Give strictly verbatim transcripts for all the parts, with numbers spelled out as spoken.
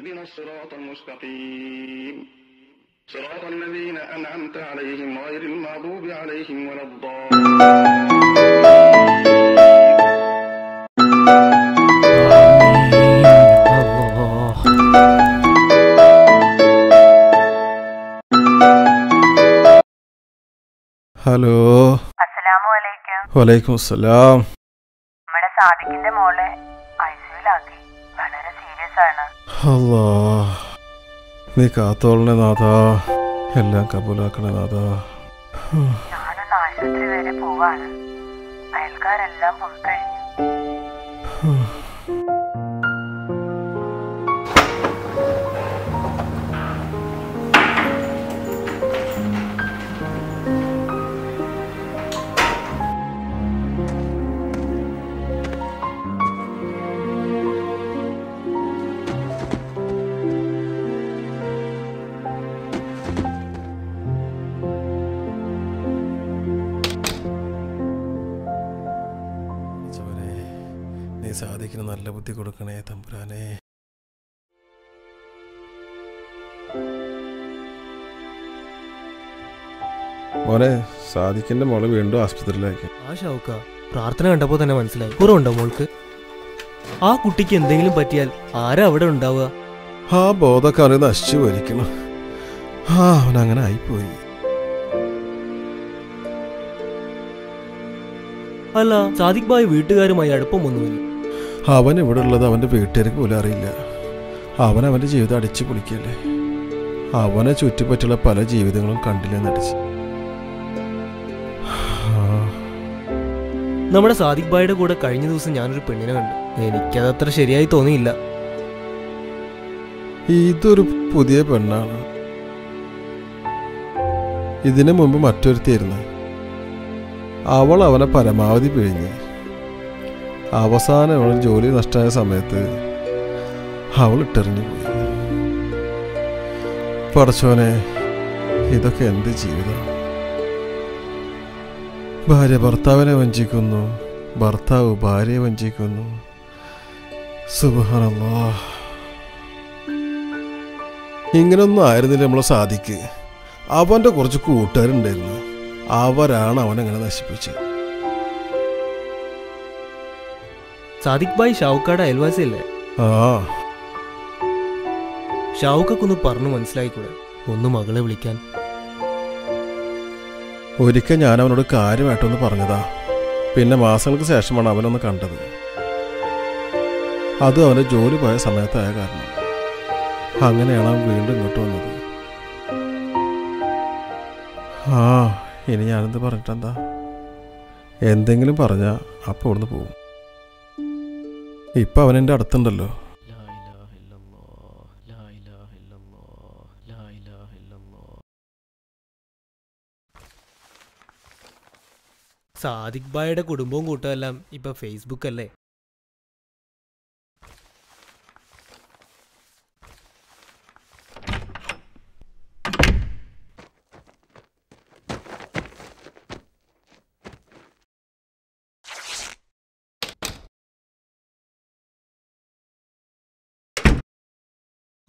اهدنا الصراط المستقيم صراط الذين أنعمت عليهم غير المغضوب عليهم ولا الضالين. Hello അസ്സലാമു അലൈക്കും. വലൈക്കും അസ്സലാം. നമ്മുടെ സാദിഖിന്റെ മോളെ ഐസിയുലാക്കി, വളരെ സീരിയസ് ആണ്. അല്ലാഹ് നീ കാത്തോളണേ നാഥാ, എല്ലാം കബൂലാക്കണേ നാഥാ. ഞാനൊന്ന് ആശുപത്രി വരെ പോവാണ്, അയൽക്കാരെല്ലാം പുറത്തഴിഞ്ഞു. സാദിഖിന് നല്ല ബുദ്ധി കൊടുക്കണേ തമ്പുരാനെ. മോനെ, സാദിഖിന്റെ മോള് വീണ്ടും ആശുപത്രിയിലാക്കി. ആ ഷൗക്ക, പ്രാർത്ഥന കണ്ടപ്പോൾ തന്നെ മനസ്സിലായി കുറവുണ്ടോ മോൾക്ക്? ആ കുട്ടിക്ക് എന്തെങ്കിലും പറ്റിയാൽ ആരാ അവിടെ ഉണ്ടാവുക? ആ ബോധക്കാരെ നശിച്ചു വലിക്കണം. ആ അവനങ്ങനെ ആയിപ്പോയി. അല്ല, സാദിഖ് ഭായ് വീട്ടുകാരുമായി അടുപ്പമൊന്നുമില്ല. അവൻ ഇവിടെ ഉള്ളത് അവൻ്റെ വീട്ടുകാർക്ക് പോലും അറിയില്ല. അവൻ അവൻ്റെ ജീവിതം അടിച്ചു പൊളിക്കല്ലേ. അവനെ ചുറ്റിപ്പറ്റുള്ള പല ജീവിതങ്ങളും കണ്ടില്ലെന്ന് അടിച്ച്. നമ്മുടെ സാദിഖ് ഭായിയുടെ കൂടെ കഴിഞ്ഞ ദിവസം ഞാനൊരു പെണ്ണിനെ കണ്ടു. എനിക്കതത്ര ശരിയായി തോന്നിയില്ല. ഇതൊരു പുതിയ പെണ്ണാണ്. ഇതിനു മുമ്പ് മറ്റൊരുത്തിയായിരുന്നു. അവൾ അവനെ പരമാവധി പിഴിഞ്ഞ്. അവസാനം അവൾ ജോലി നഷ്ടമായ സമയത്ത് അവൾ ഇട്ടെറിഞ്ഞു പോയി. പടച്ചോനെ, ഇതൊക്കെ എന്ത് ജീവിതം! ഭാര്യ ഭർത്താവിനെ വഞ്ചിക്കുന്നു, ഭർത്താവ് ഭാര്യയെ വഞ്ചിക്കുന്നു. സുബ്ഹാനല്ലാഹ്. ഇങ്ങനൊന്നും ആയിരുന്നില്ല നമ്മളെ സാദിഖ്. അവൻ്റെ കുറച്ച് കൂട്ടുകാരുണ്ടായിരുന്നു. അവരാണ് അവനങ്ങനെ നശിപ്പിച്ചത്. സാദിഖ് ഭായ് ഷാവുക്കാട് അയൽവാസിയല്ലേ? ഷാവുക്കൊന്ന് പറഞ്ഞു മനസ്സിലായിക്കൂടെ ഒന്ന് മകളെ വിളിക്കാൻ? ഒരിക്കൽ ഞാൻ അവനോട് കാര്യമായിട്ടൊന്ന് പറഞ്ഞതാ. പിന്നെ മാസങ്ങൾക്ക് ശേഷമാണ് അവനൊന്ന് കണ്ടത്. അതും അവന് ജോലി പോയ സമയത്തായ കാരണം. അങ്ങനെയാണ് അവൻ വീണ്ടും ഇങ്ങോട്ട് വന്നത്. ആ ഇനി ഞാനെന്ത് പറഞ്ഞിട്ടെന്താ? എന്തെങ്കിലും പറഞ്ഞാൽ അപ്പോൾ ഇവിടുന്ന് പോകും. ഇപ്പം അവനെൻ്റെ അടുത്തുണ്ടല്ലോ. സാദിഖ് ഭായിയുടെ കുടുംബവും കൂട്ടുമെല്ലാം ഇപ്പം ഫേസ്ബുക്ക് അല്ലേ?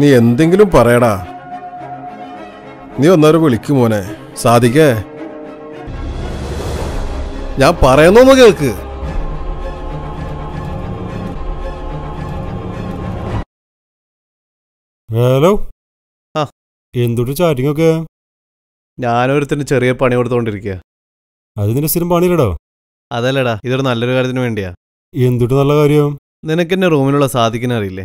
നീ എന്തെങ്കിലും പറയടാ. നീ ഒന്നവരെ വിളിക്കും മോനെ. സാദിഖേ, ഞാൻ പറയുന്നൊന്ന് കേൾക്ക്. ഹലോ, ആ എന്തൊരു ചാറ്റിംഗ് ഒക്കെ? ഞാനൊരുത്തിന് ചെറിയ പണി കൊടുത്തോണ്ടിരിക്കുക. അത് നിന്റെ സ്ഥിരം പണിയില്ലടോ? അതല്ലടാ, ഇതൊരു നല്ലൊരു കാര്യത്തിന് വേണ്ടിയാ. എന്തൊട്ട് നല്ല കാര്യം? നിനക്കെന്നെ റൂമിലുള്ള സാദിഖിനറിയില്ലേ?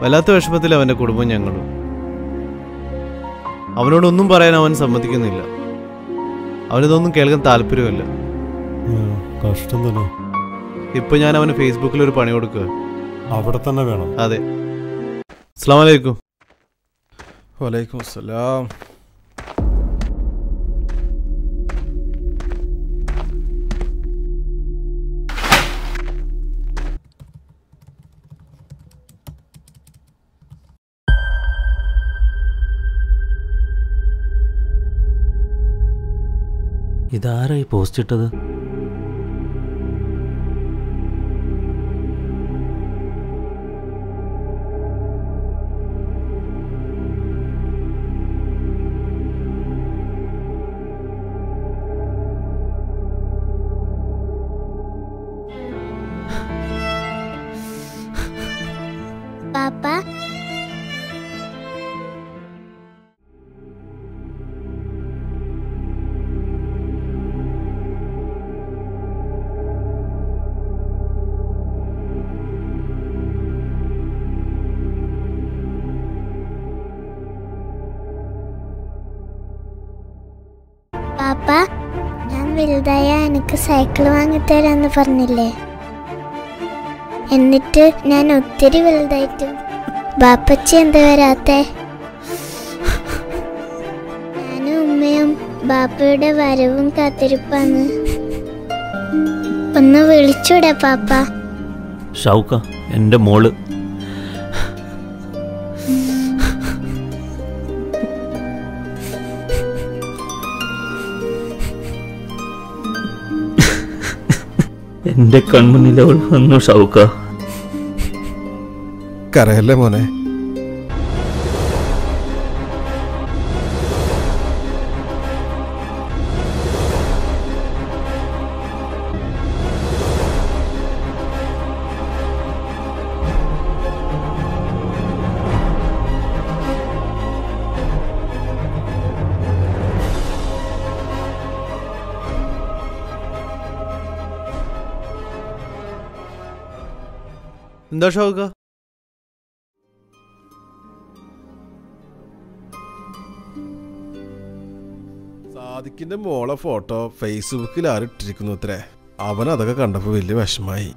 വല്ലാത്ത വിഷമത്തിൽ അവൻ്റെ കുടുംബം ഞങ്ങളും. അവനോടൊന്നും പറയാൻ അവൻ സമ്മതിക്കുന്നില്ല, അവനിതൊന്നും കേൾക്കാൻ താല്പര്യമില്ല. കഷ്ടം തന്നെ. ഇപ്പൊ ഞാൻ അവന് ഫേസ്ബുക്കിൽ ഒരു പണി കൊടുക്കുക, അവിടെ തന്നെ വേണം. അതെ. അസ്സലാമു അലൈക്കും. വലൈക്കും അസ്സലാം. ഇതാരായി പോസ്റ്റ് ഇട്ടത്? സൈക്കിൾ വാങ്ങിത്തരാന്ന് പറഞ്ഞില്ലേ, എന്നിട്ട് ഞാൻ ഒത്തിരി വലുതായിട്ടും ബാപ്പച്ചി എന്താ വരാത്തെ? ഞാനും ഉമ്മയും ബാപ്പയുടെ വരവും കാത്തിരിപ്പാണ്. ഒന്ന് വിളിച്ചൂടെ പാപ്പ? ഷൗക്ക എന്റെ മോള്. എന്റെ കൺമുന്നിൽ അവൾ വന്നു. ഷൗക്ക കരയല്ലേ മോനെ. എന്താ ഷൗക്ക? സാദിക്കിന്റെ മോളെ ഫോട്ടോ ഫേസ്ബുക്കിൽ ആരിട്ടിരിക്കുന്നു അത്രേ. അവൻ അതൊക്കെ കണ്ടപ്പോ വലിയ വിഷമായി.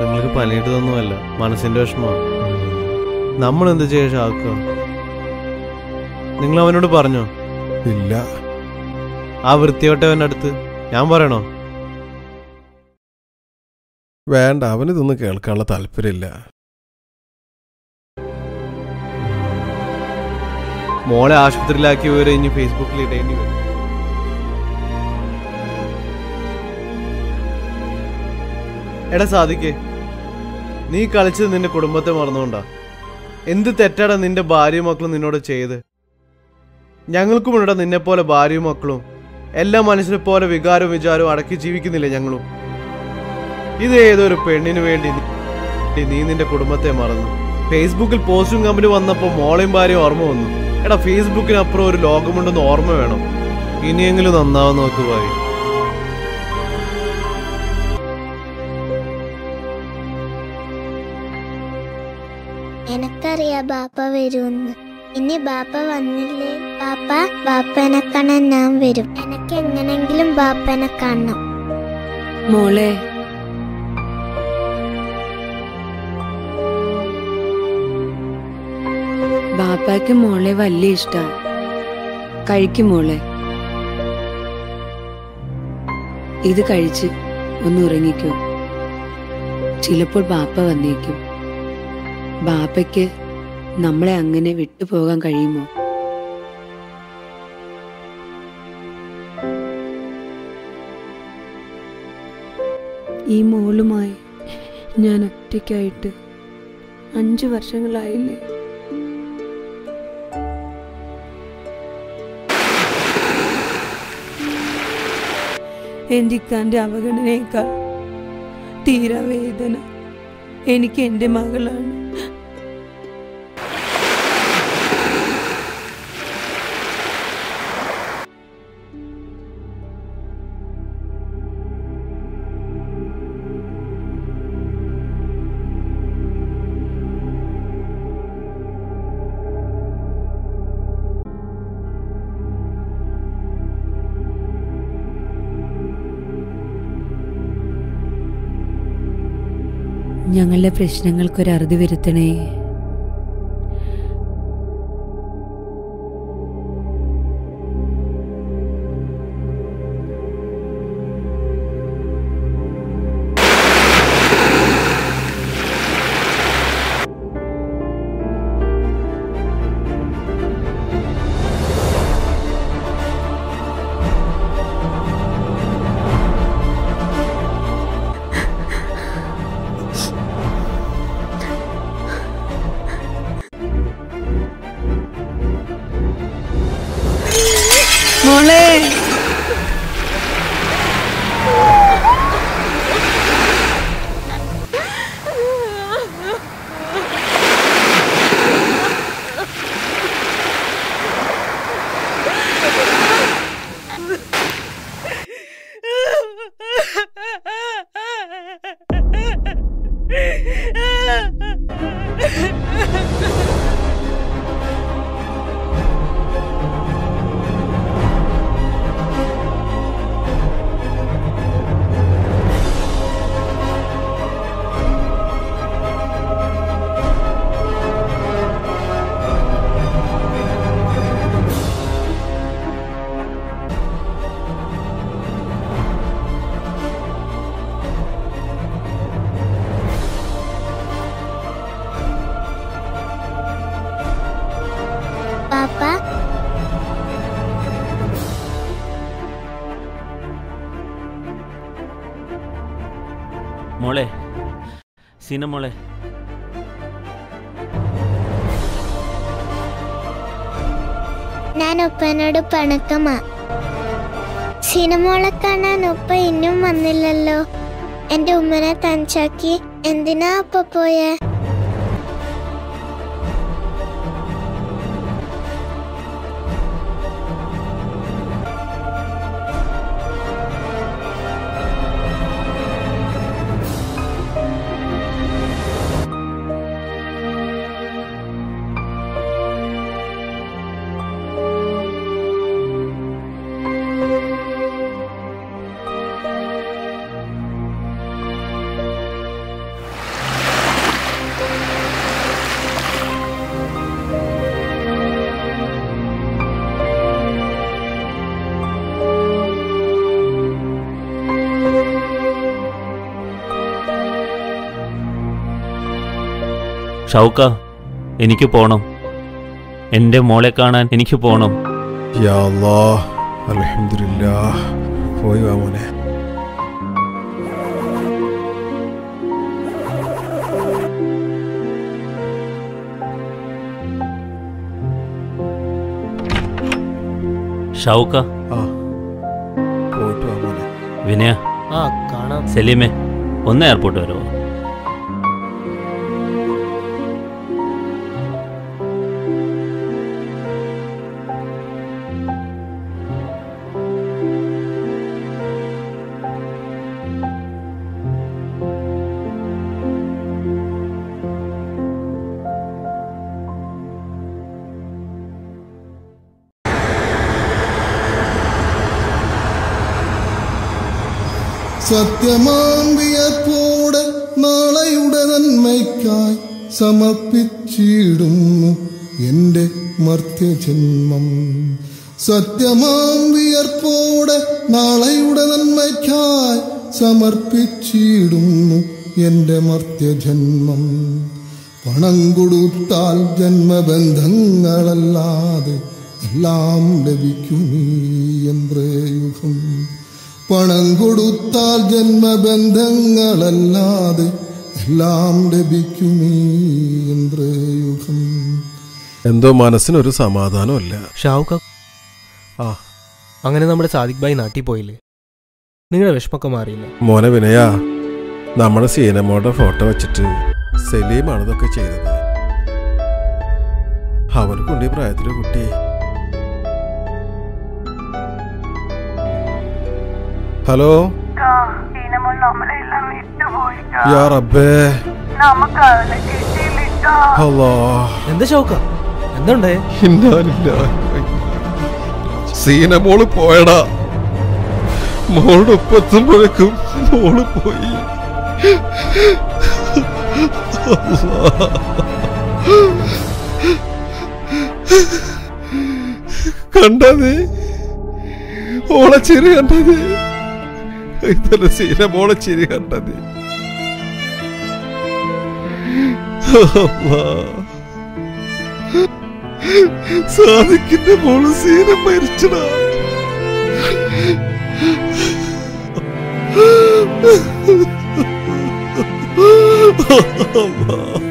നിങ്ങൾക്ക് പനിയിട്ടതൊന്നുമല്ല, മനസ്സിന്റെ വിഷമമാണ്. നമ്മൾ എന്ത് ചെയ്യാൻ ഷൗക്ക? നിങ്ങൾ അവനോട് പറഞ്ഞോ? ഇല്ല. ആ വൃത്തിയോട്ടവൻ്റെ അടുത്ത് ഞാൻ പറയണോ? വേണ്ട, അവനിതൊന്നും കേൾക്കാനുള്ള താല്പര്യമില്ല. മോളെ ആശുപത്രിയിലാക്കിയവരെ ഇനി ഫേസ്ബുക്കിൽ ഇടേണ്ടി വരും. എടാ സാദിക്കേ, നീ കളിച്ചത് നിന്റെ കുടുംബത്തെ മറന്നുകൊണ്ടാ. എന്ത് തെറ്റാടാ നിന്റെ ഭാര്യയും മക്കളും നിന്നോട് ചെയ്ത്? ഞങ്ങൾക്കും ഇടാ നിന്നെപ്പോലെ ഭാര്യയും മക്കളും. എല്ലാ മനുഷ്യരെ പോലെ വികാരവും വിചാരവും അടക്കി ജീവിക്കുന്നില്ല ഞങ്ങളും. ഇത് ഏതൊരു പെണ്ണിനു വേണ്ടി നീ നിന്റെ കുടുംബത്തെ മറന്നു. ഫേസ്ബുക്കിൽ പോസ്റ്റും കമ്പനി വന്നപ്പോൾ മോളെയും ഭാര്യയും ഓർമ്മ വന്നു. എടാ, ഫേസ്ബുക്കിനപ്പുറം ഒരു ലോകമുണ്ടെന്ന് ഓർമ്മ വേണം. ഇനിയെങ്കിലും നന്നാവാൻ നോക്ക് ഭാര്യ. എനിക്കറിയാം ബാപ്പ വരുമെന്ന്. ഇനി ബാപ്പ വന്നില്ലേ, ബാപ്പ ബാപ്പനെ കാണാൻ ഞാൻ വരും. എനിക്ക് എങ്ങനെങ്കിലും ബാപ്പനെ കാണണം. മോളെ, ബാപ്പയ്ക്ക് മോളെ വലിയ ഇഷ്ടാ. കഴിക്കും മോളെ, ഇത് കഴിച്ച് ഒന്ന് ഉറങ്ങിക്കോ. ചിലപ്പോൾ ബാപ്പ വന്നേക്കും. ബാപ്പയ്ക്ക് നമ്മളെ അങ്ങനെ വിട്ടുപോകാൻ കഴിയുമോ? ഈ മോളുമായി ഞാൻ ഒറ്റയ്ക്കായിട്ട് അഞ്ചു വർഷങ്ങളായില്ലേ. എന്തിക്കാൻ്റെ അവഗണനയേക്കാൾ തീരവേദന എനിക്ക് എൻ്റെ മകളാണ്. ഞങ്ങളുടെ പ്രശ്നങ്ങൾക്കൊരറുതി വരുത്തണേ. മോളെ, സീന മോളെ, ഞാൻ ഒപ്പനോട് പണക്കമാ. സീന മോളെ കാണാൻ ഒപ്പ ഇന്നും വന്നില്ലല്ലോ. എന്റെ ഉമ്മനെ തഞ്ചാക്കി എന്തിനാ ഒപ്പ പോയേ? ഷൗക്ക, എനിക്ക് പോണം. എൻ്റെ മോളെ കാണാൻ എനിക്ക് പോണം. യാ അല്ലാഹ്, അൽഹംദുലില്ലാഹ്. പോയി വാ മോനെ. ഷൗക്ക, ആ പോയിട്ട് വാ മോനെ. വിനയ, ആ കാണാം. സലീമേ, ഒന്ന് എയർപോർട്ട് വരുമോ? സത്യമാമ്പിയപ്പോടെ നാളെയുടെ നന്മയ്ക്കായി സമർപ്പിച്ചിടുന്നു എൻ്റെ മർത്യജന്മം. സത്യമാമ്പിയർപ്പോടെ നാളെയുടെ നന്മയ്ക്കായി സമർപ്പിച്ചിടുന്നു എന്റെ മർത്യജന്മം പണം കൊടുത്താൽ ജന്മബന്ധങ്ങളല്ലാതെ എല്ലാം ലഭിക്കുമീ എന്ത്രേയുഗം പണം കൊടുത്താൽ ജന്മബന്ധങ്ങളല്ലാതെ എല്ലാം ലഭിക്കുമീ എന്ത്രേയുഗം എന്തോ മനസ്സിനൊരു സമാധാനമില്ല ഷാവുക. ആ അങ്ങനെ നമ്മുടെ സാദിഖ് ഭായി നാട്ടിൽ പോയില്ലേ? നിങ്ങളുടെ വിഷമൊക്കെ മാറിയില്ല മോനെ? വിനയാ, നമ്മുടെ സീനമ്മയുടെ ഫോട്ടോ വെച്ചിട്ട് സലീമാണ് ഇതൊക്കെ ചെയ്തത്. അവനക്കുണ്ട് ഈ പ്രായത്തിലെ കുട്ടി. ഹലോ, എന്താ ഷൗക്ക, എന്താണ്ടേ? സീന മോള് പോയടാ. മോളുടെ ഒപ്പത്തുമ്പോഴേക്കും മോള് പോയി. കണ്ടത് ഓളെ ചിരി കണ്ടത് ഇതല്ല, സീന മോളെ ചിരി കണ്ടത്. സാദിഖിന്റെ മോള് സീന മരിച്ചടാ. Allah Allah